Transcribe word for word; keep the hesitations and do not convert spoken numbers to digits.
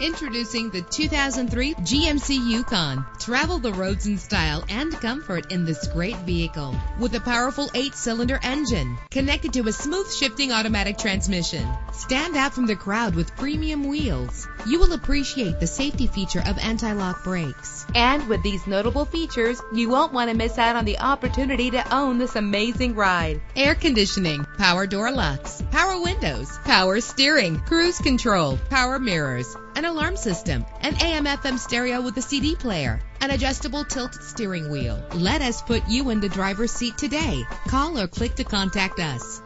Introducing the two thousand three G M C Yukon. Travel the roads in style and comfort in this great vehicle. With a powerful eight-cylinder engine connected to a smooth shifting automatic transmission. Stand out from the crowd with premium wheels. You will appreciate the safety feature of anti-lock brakes. And with these notable features, you won't want to miss out on the opportunity to own this amazing ride. Air conditioning, power door locks, power windows, power steering, cruise control, power mirrors, an alarm system, an A M F M stereo with a C D player, an adjustable tilt steering wheel. Let us put you in the driver's seat today. Call or click to contact us.